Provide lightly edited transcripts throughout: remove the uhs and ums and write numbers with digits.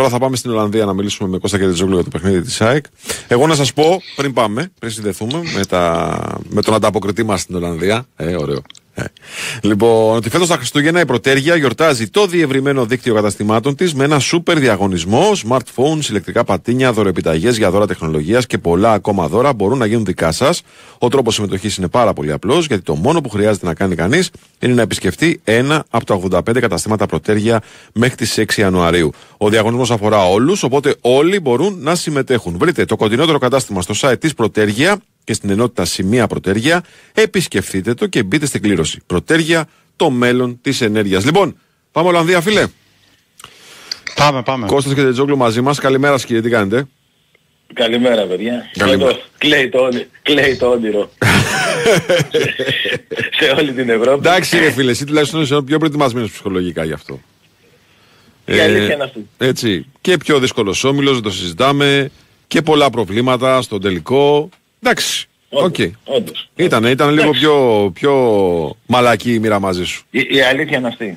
Τώρα θα πάμε στην Ολλανδία να μιλήσουμε με Κώστα Κετσετζόγλου για το παιχνίδι της ΑΕΚ. Εγώ να σας πω, πριν συνδεθούμε με τον ανταποκριτή μας στην Ολλανδία. Ωραίο. Λοιπόν, ότι φέτος τα Χριστούγεννα η Προτέρια γιορτάζει το διευρυμένο δίκτυο καταστημάτων της με ένα σούπερ διαγωνισμό. Smartphones, ηλεκτρικά πατίνια, δωρεπιταγές για δώρα τεχνολογίας και πολλά ακόμα δώρα μπορούν να γίνουν δικά σας. Ο τρόπος συμμετοχής είναι πάρα πολύ απλός, γιατί το μόνο που χρειάζεται να κάνει κανείς είναι να επισκεφτεί ένα από τα 85 καταστήματα Προτέρια μέχρι τις 6 Ιανουαρίου. Ο διαγωνισμός αφορά όλους, οπότε όλοι μπορούν να συμμετέχουν. Βρείτε το κοντινότερο κατάστημα στο site της Προτέρια και στην ενότητα Σημεία Προτέρια, επισκεφτείτε το και μπείτε στην κλήρωση. Προτέρια, το μέλλον της ενέργειας. Λοιπόν, πάμε Ολλανδία, φίλε. Πάμε. Κώστας Κετσετζόγλου μαζί μας. Καλημέρα σας, κύριε, τι κάνετε? Καλημέρα, παιδιά. Κλαίει το όνειρο. Σε όλη την Ευρώπη. Εντάξει, ρε φίλε, εσύ τουλάχιστον είσαι πιο προετοιμασμένος ψυχολογικά γι' αυτό. Έτσι. Και πιο δύσκολος όμιλος, δεν το συζητάμε. Και πολλά προβλήματα στον τελικό. Εντάξει, όντως. Ήταν λίγο πιο μαλακή η μοίρα μαζί σου. Η αλήθεια είναι αυτή.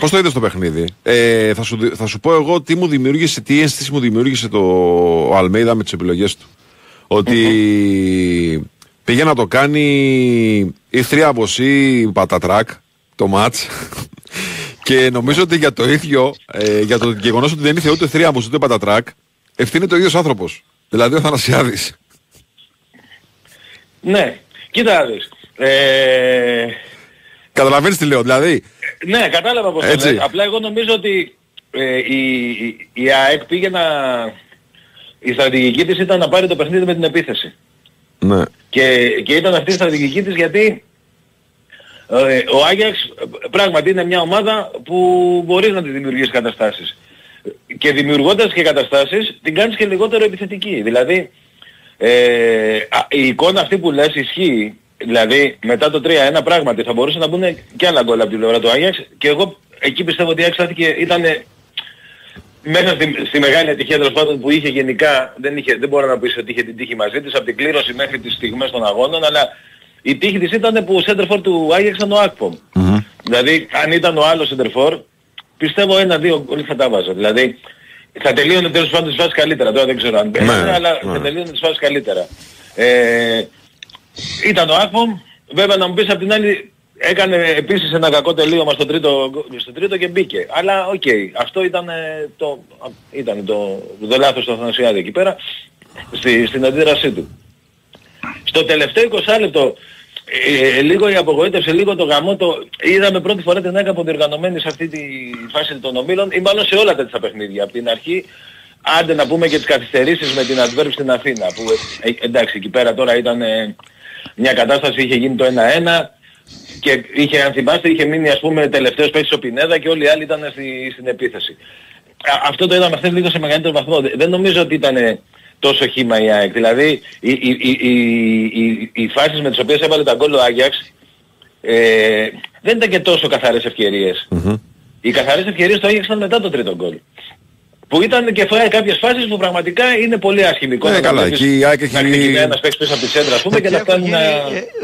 Πώς το είδες το παιχνίδι? Θα σου πω εγώ τι αίσθηση μου δημιούργησε ο Αλμέιδα με τις επιλογές του. Ότι πήγε να το κάνει ή θρίαμπος ή πατατράκ το μάτς. Και νομίζω ότι για το ίδιο, για το γεγονός ότι δεν ήρθε ούτε θρίαμπος ούτε πατατράκ, ευθύνεται ο ίδιος άνθρωπος. Δηλαδή ο Αθανασιάδης. Ναι, κοίτα δεις. Καταλαβαίνεις τι λέω, δηλαδή. Ναι, κατάλαβα πως το λέω. Απλά εγώ νομίζω ότι η ΑΕΚ πήγε να... Η στρατηγική της ήταν να πάρει το παιχνίδι με την επίθεση. Ναι. Και ήταν αυτή η στρατηγική της, γιατί ο Άγιαξ πράγματι είναι μια ομάδα που μπορείς να τη δημιουργήσεις καταστάσεις. Και δημιουργώντας και καταστάσεις, την κάνεις και λιγότερο επιθετική. Δηλαδή... η εικόνα αυτή που λες ισχύει, δηλαδή μετά το 3-1 πράγματι θα μπορούσε να μπουν και άλλα γκολ από την πλευρά του Άγιαξ, και εγώ εκεί πιστεύω ότι η Άγιαξ ήταν μέσα στη μεγάλη ατυχία, τέλος πάντων, που είχε γενικά, δεν μπορώ να πεις ότι είχε την τύχη μαζί της από την κλήρωση μέχρι τις στιγμές των αγώνων, αλλά η τύχη της ήταν που ο σέντερφορ του Άγιαξ ήταν ο Άκπομ. Δηλαδή αν ήταν ο άλλος σέντερφορ, πιστεύω 1-2 γκολ θα τα βάζω. Δηλαδή θα τελείωνε τέλος πάντων τις φάσεις καλύτερα. Τώρα δεν ξέρω αν πέρασε, αλλά θα τελείωνε τις φάσεις καλύτερα. Ήταν ο Άκπομ, βέβαια να μου πεις απ' την άλλη, έκανε επίσης ένα κακό τελείωμα στο τρίτο και μπήκε. Αλλά οκ, αυτό ήταν το λάθος του Αθανασιάδη εκεί πέρα, στην αντίδρασή του. Στο τελευταίο 20 λεπτό, λίγο η απογοήτευση, λίγο το γαμό, είδαμε πρώτη φορά την ΑΕΚ αποδιοργανωμένη σε αυτή τη φάση των ομίλων, ή μάλλον σε όλα τα παιχνίδια από την αρχή, άντε να πούμε και τις καθυστερήσεις με την Αντβέρπ στην Αθήνα, που εντάξει, εκεί πέρα τώρα ήταν μια κατάσταση, είχε γίνει το 1-1 και αν θυμάστε είχε μείνει, ας πούμε, τελευταίος Πέτσο Πινέδα και όλοι οι άλλοι ήταν στην επίθεση. Αυτό το είδαμε χθες λίγο σε μεγαλύτερο βαθμό. Δεν νομίζω ότι ήταν τόσο χύμα η ΑΕΚ. Δηλαδή οι φάσεις με τις οποίες έβαλε τα γκολ ο Άγιαξ δεν ήταν και τόσο καθαρές ευκαιρίες. Οι καθαρές ευκαιρίες του Άγιαξ ήταν μετά το τρίτο γκολ. Που ήταν και κάποιες φάσεις που πραγματικά είναι πολύ άσχημικό. Ναι, καλά, εκεί η ΑΕΚ έχει... Να γίνει ένας παίκτης πίσω από τη σέντρα, ας πούμε, και να φτάνει να...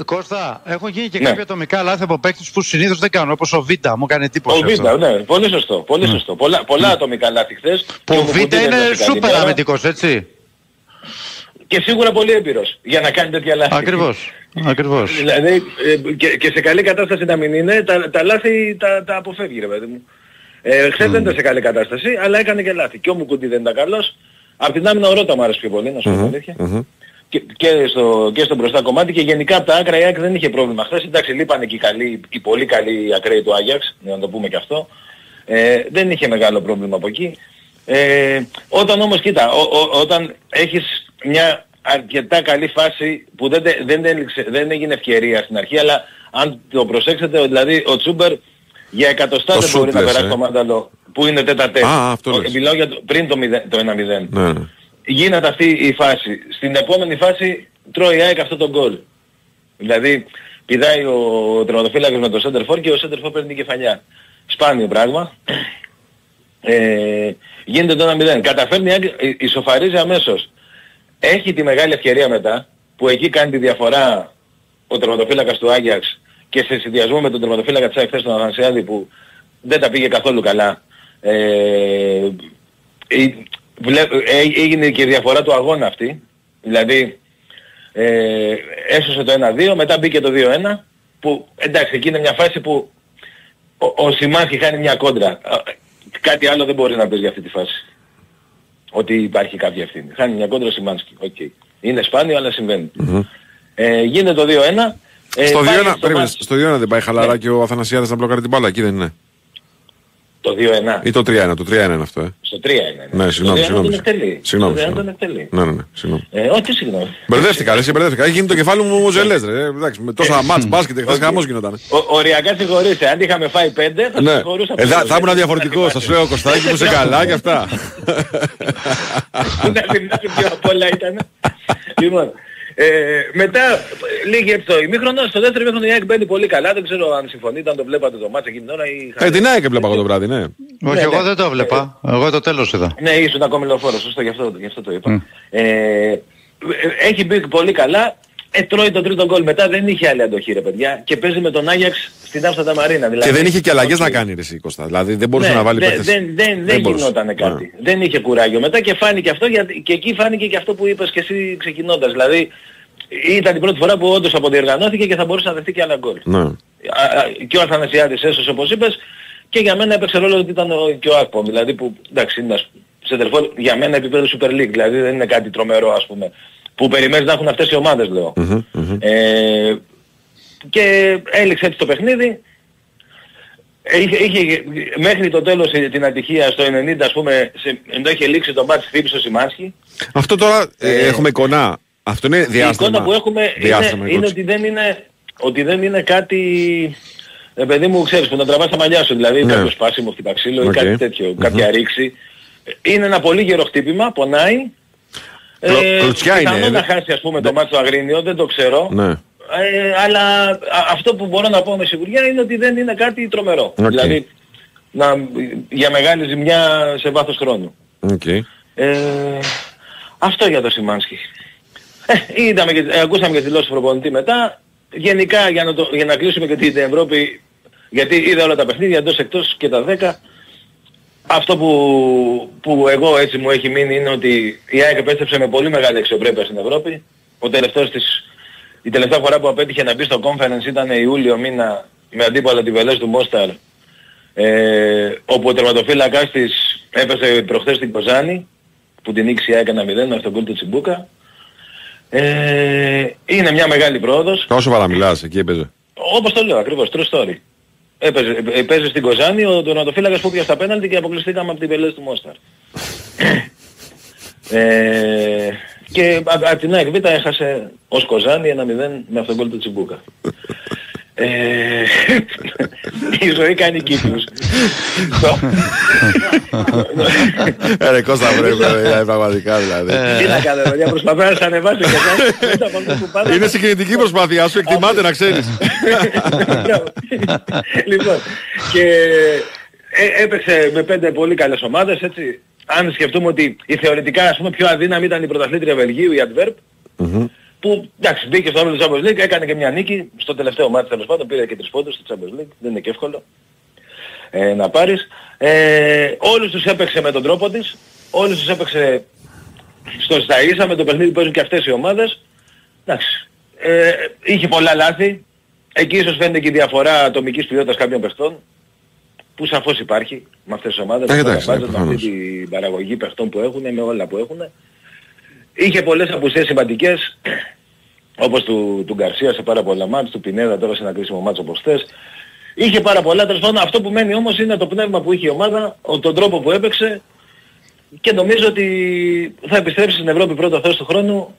Κώστα, έχουν γίνει και κάποια ατομικά λάθη από παίκτες που συνήθως δεν κάνουν, όπως ο Βίτα, μου κάνει εντύπωση. Ο Βίτα, ναι, πολύ σωστό, πολύ σωστό. Πολλά ατομικά λάθη χθες. Ο Βίτα είναι σούπερ αμυντικός, έτσι. Και σίγουρα πολύ έμπειρος για να κάνει τέτοια λάθη. Ακριβώς. Δηλαδή και σε καλή κατάσταση να μην είναι, τα λάθη τα αποφεύγει, ρε παιδί μου. Χθες δεν ήταν σε καλή κατάσταση, αλλά έκανε και λάθη. Και ο Μουκουτί δεν ήταν καλός. Απ' την άμυνα ο Ρότομος μου άρεσε πιο πολύ, να σου πω αλήθεια. Και στο μπροστά κομμάτι, και γενικά από τα άκρα η ΑΕΚ δεν είχε πρόβλημα. Χθες, εντάξει, λείπανε και οι πολύ καλοί ακραίοι του Άγιαξ, να το πούμε και αυτό. Δεν είχε μεγάλο πρόβλημα από εκεί. Όταν όμως, κοίτα, όταν έχεις μια αρκετά καλή φάση που δεν έγινε ευκαιρία στην αρχή, αλλά αν το προσέξετε, δηλαδή ο Τσούπερ για εκατοστά δεν μπορεί να περάσει το μάνταλο που είναι τέταρτες. Μιλάω για πριν το 1-0. Ναι. Γίνεται αυτή η φάση. Στην επόμενη φάση τρώει η ΑΕΚ αυτό το γκολ. Δηλαδή πηδάει ο τερματοφύλακας με το σέντερφορ και ο σέντερφορ παίρνει την κεφαλιά. Σπάνιο πράγμα. Γίνεται το 1-0. Καταφέρνει, ισοφαρίζει αμέσως. Έχει τη μεγάλη ευκαιρία μετά, που εκεί κάνει τη διαφορά ο τερματοφύλακας του Άγιαξ, και σε συνδυασμό με τον τερματοφύλακα της ΑΕΚ χθες, τον Αγανσιάδη, που δεν τα πήγε καθόλου καλά, έγινε και διαφορά του αγώνα αυτή. Δηλαδή έσωσε το 1-2, μετά μπήκε το 2-1, που εντάξει, εκεί είναι μια φάση που ο Σιμάνχι χάνει μια κόντρα. Κάτι άλλο δεν μπορεί να πεις για αυτή τη φάση. Ότι υπάρχει κάποια ευθύνη. Χάνει μια κόντρα ο Σιμάνσκι. Okay. Είναι σπάνιο, αλλά συμβαίνει. Mm-hmm. Γίνεται το 2-1. Στο 2-1 δεν πάει χαλαρά και ο Αθανασιάδης να μπλοκάρει την μπάλα, εκεί δεν είναι? Το 2-1. Ή το 3-1. Το 3-1 είναι αυτό. Στο 3-1. Ναι, συγγνώμη. Ναι, όχι, συγγνώμη. Μπερδεύτηκα, αρέσει, μπερδεύτηκα. Έχει γίνει το κεφάλι μου ο Ζελέζ. Εντάξει, με τόσα μάτς μπάσκετ, χθες χαμός γινόταν. Οριακά συγχωρείται. Αν είχαμε φάει 5, θα συγχωρούσα. Θα ήμουν διαφορετικό. Σας λέω, Κωστάκη, που είσαι καλά και αυτά. Να θυμάσαι πιο απ' όλα ήταν. Μετά λίγη έτσι το ημίχρονο, στο δεύτερο ημίχρονο η ΑΕΚ μπαίνει πολύ καλά, δεν ξέρω αν συμφωνείτε, αν το βλέπατε το μάτς εκείνη την ώρα ή... την ΑΕΚ έβλεπα εγώ το βράδυ, ναι. Όχι, εγώ δεν το βλέπα, εγώ το τέλος είδα. Ναι, ήσουν ακόμη λεωφόρος, σωστό, γι' αυτό το είπα. Έχει μπει πολύ καλά, τρώει τον τρίτο γκολ, μετά δεν είχε άλλη αντοχή ρε παιδιά και παίζει με τον Άγιαξ στην Άμστερνταμ Μαρίνα. Δηλαδή, και δεν είχε και αλλαγές να κάνει ρε Κώστα, δηλαδή δεν μπορούσε να βάλει παίκτες. Δεν γινότανε κάτι, δεν είχε κουράγιο. Μετά και φάνηκε αυτό και εκεί φάνηκε και αυτό που είπες και εσύ ξεκινώντας. Δηλαδή ήταν η πρώτη φορά που όντως αποδιεργανώθηκε και θα μπορούσε να δεχτεί και άλλα γκολ. Ναι. Και ο Αθανασιάδης έσωσε όπως είπες και για μένα έπαιξε ρόλο ότι ήταν και ο Άκπομ, δηλαδή που εντάξει είναι σε τελικό για μένα επίπεδο Super League, δηλαδή δεν είναι κάτι τρομερό ας πούμε. Που περιμένεις να έχουν αυτές οι ομάδες, λέω. Και έληξε έτσι το παιχνίδι. Είχε μέχρι το τέλος την ατυχία στο 90, ας πούμε, ενώ είχε λήξει το μπάτσι, χτύπησε ο Σιμάνσκι. Αυτό τώρα έχουμε εικόνα. Αυτό είναι διάστημα. Η εικόνα που έχουμε είναι ότι δεν είναι κάτι... παιδί μου, ξέρεις, που να τραβάς τα μαλλιά σου. Δηλαδή κάποιο σπάσιμο, χτυπαξίλο ή κάτι τέτοιο, κάποια ρήξη. Είναι ένα πολύ γερό χτύπημα, πονάει. Πιθανόν να χάσει ας πούμε το μάτσο του Αγρίνιο, δεν το ξέρω. Ναι. Αλλά αυτό που μπορώ να πω με σιγουριά είναι ότι δεν είναι κάτι τρομερό. Okay. Δηλαδή για μεγάλη ζημιά σε βάθος χρόνου. Okay. Αυτό για το Σιμάνσκι. Ακούσαμε και τη δηλώσεις του προπονητή μετά. Γενικά για να κλείσουμε και την Ευρώπη, γιατί είδα όλα τα παιχνίδια εντός εκτός και τα 10. Αυτό που εγώ έτσι μου έχει μείνει είναι ότι η ΑΕΚ επέστρεψε με πολύ μεγάλη αξιοπρέπεια στην Ευρώπη. Η τελευταία φορά που απέτυχε να μπει στο conference ήταν Ιούλιο μήνα με αντίπαλα τη Βελέζ του Μόσταρ, όπου ο τερματοφύλακας της έπεσε προχθές στην Κοζάνη που την νίκησε η ΑΕΚ 1-0 με τον γκολ του Τσιμπούκα. Είναι μια μεγάλη πρόοδος. Όσο παραμιλάς, εκεί έπαιζε. Όπως το λέω ακριβώς, true story. Παίζει στην Κοζάνη, ο τερματοφύλακας που πήγε στα πέναλτι και αποκλειστήκαμε από την Βελέζ του Μόσταρ. Και από την ΑΕΚ Βίτα έχασε ως Κοζάνη 1-0 με αυτόν τον γκολ του Τσιμπούκα. Η ζωή κάνει κύκλους. Ρε Κώστα πρέπει να πραγματικά δηλαδή. Τι να κάνω παιδιά, προσπαθώ να σ' ανεβάσω και εσάς. Είναι συγκινητική προσπάθειά σου, εκτιμάται να ξέρεις. Λοιπόν, και έπαιξε με 5 πολύ καλές ομάδες, έτσι. Αν σκεφτούμε ότι η θεωρητικά ας πούμε πιο αδύναμη ήταν η πρωταθλήτρια Βελγίου, η Αντβέρπ, που εντάξει μπήκε στο όμιλο της Champions League, έκανε και μια νίκη στο τελευταίο μάτι τέλος πάντων, πήρε και 3 πόντους στη Champions League, δεν είναι και εύκολο να πάρεις. Όλους τους έπαιξε με τον τρόπο της, όλους τους έπαιξε στο σταΐσα με το παιχνίδι που παίζουν και αυτές οι ομάδες. Εντάξει, είχε πολλά λάθη, εκεί ίσως φαίνεται και η διαφορά ατομικής ποιότητας κάποιων παιχτών, που σαφώς υπάρχει με αυτές τις ομάδες, με αυτή την παραγωγή παιχτών που έχουν, με όλα που έχουν. Είχε πολλές απουσίες σημαντικές, όπως του Γκαρσία σε πάρα πολλά μάτς, του Πινέδα τώρα σε ένα κρίσιμο μάτς όπως θες. Είχε πάρα πολλά, τέλος πάντων αυτό που μένει όμως είναι το πνεύμα που είχε η ομάδα, τον τρόπο που έπαιξε και νομίζω ότι θα επιστρέψει στην Ευρώπη πρώτα θέση του χρόνου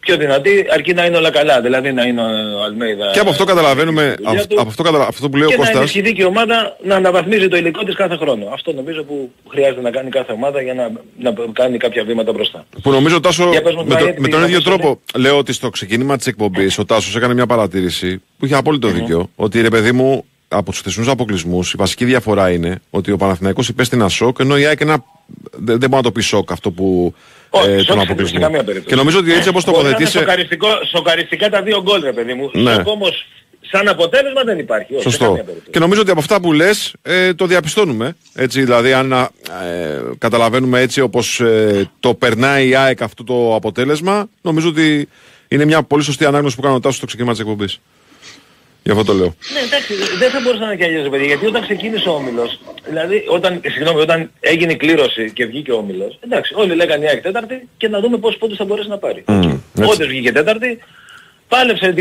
πιο δυνατή, αρκεί να είναι όλα καλά, δηλαδή να είναι ο Αλμέιδα. Και από αυτό καταλαβαίνουμε, αυτό που λέει ο Κώστας... Και να ενισχυθεί και η ομάδα να αναβαθμίζει το υλικό της κάθε χρόνο. Αυτό νομίζω που χρειάζεται να κάνει κάθε ομάδα για να κάνει κάποια βήματα μπροστά. Που νομίζω Τάσο, με τον ίδιο τρόπο, λέω ότι στο ξεκίνημα της εκπομπής ο Τάσος έκανε μια παρατήρηση που είχε απόλυτο δίκιο, ότι ρε παιδί μου, από τους χθεσινούς αποκλεισμούς η βασική διαφορά είναι ότι ο Παναθηναϊκός υπέστη ένα σοκ, ενώ η ΑΕΚ δεν μπορεί να το πει σοκ αυτό που... τον αποκλεισμό. Και νομίζω ότι έτσι όπως τοποθετήσε... Σοκαριστικά τα δύο γκολ ρε παιδί μου. Σοκ όμως σαν αποτέλεσμα δεν υπάρχει. Όχι, σωστό. Και νομίζω ότι από αυτά που λες το διαπιστώνουμε. Έτσι, δηλαδή αν καταλαβαίνουμε έτσι όπως το περνάει η ΑΕΚ αυτό το αποτέλεσμα, νομίζω ότι είναι μια πολύ σωστή ανάγνωση που κάνω τάσου στο ξεκίνημα της εκπομπής. Γι' αυτό το λέω. Ναι, εντάξει, δεν θα μπορούσα να κι αλλιώς, παιδιά, γιατί όταν ξεκίνησε ο όμιλος, δηλαδή όταν έγινε η κλήρωση και βγήκε ο όμιλος, εντάξει, όλοι λέγανε η ΑΕΚ τέταρτη και να δούμε πόσους πόντους θα μπορέσει να πάρει. Όντως βγήκε τέταρτη, πάλεψε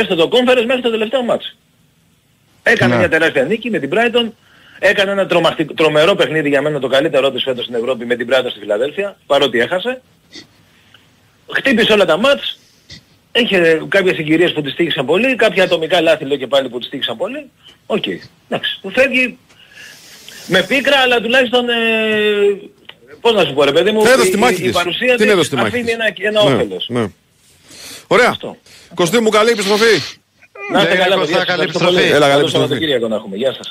έστω το κόμφερες μέχρι το τελευταίο μάτς. Έκανε μια τεράστια νίκη με την Brighton, έκανε ένα τρομερό παιχνίδι, για μένα το καλύτερό της φέτος στην Ευρώπη, με την Brighton στη Φιλαδέλφια, παρότι έχασε. Χτύπησε όλα τα μάτς. Είχε κάποιες συγκυρίες που τις τύχησαν πολύ, κάποια ατομικά λάθη λέω και πάλι που τις τύχησαν πολύ. Οκ. Εντάξει. Φεύγει με πίκρα, αλλά τουλάχιστον... πώς να σου πω ρε παιδί μου, η παρουσία της αφήνει ένα όφελος. Ωραία. Αυτό. Κωστή μου, καλή επιστροφή. Να είστε καλά, παιδιά. Καλή επιστροφή. Έλα, καλή επιστροφή. Γεια σας.